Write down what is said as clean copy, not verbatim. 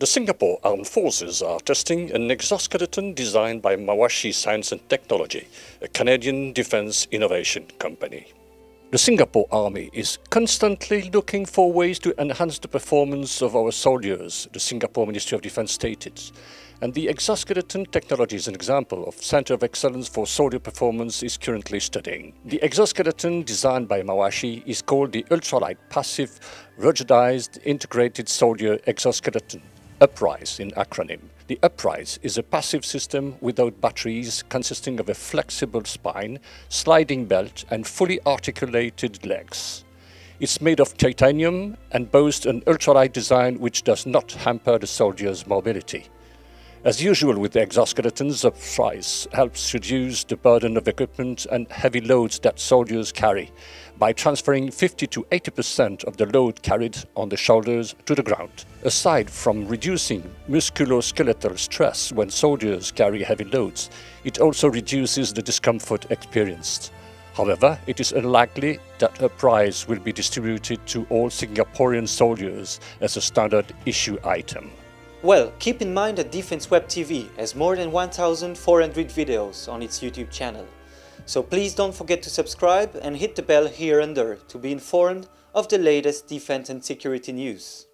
The Singapore Armed Forces are testing an exoskeleton designed by Mawashi Science and Technology, a Canadian defense innovation company. The Singapore Army is constantly looking for ways to enhance the performance of our soldiers, the Singapore Ministry of Defence stated. And the exoskeleton technology is an example of Centre of Excellence for Soldier Performance is currently studying. The exoskeleton designed by Mawashi is called the Ultralight Passive Ruggedized Integrated Soldier Exoskeleton. UPRISE in acronym. The UPRISE is a passive system without batteries consisting of a flexible spine, sliding belt and fully articulated legs. It's made of titanium and boasts an ultralight design which does not hamper the soldier's mobility. As usual with the exoskeletons, UPRISE helps reduce the burden of equipment and heavy loads that soldiers carry by transferring 50 to 80% of the load carried on the shoulders to the ground. Aside from reducing musculoskeletal stress when soldiers carry heavy loads, it also reduces the discomfort experienced. However, it is unlikely that UPRISE will be distributed to all Singaporean soldiers as a standard issue item. Well, keep in mind that DefenseWebTV has more than 1,400 videos on its YouTube channel. So please don't forget to subscribe and hit the bell here under to be informed of the latest defense and security news.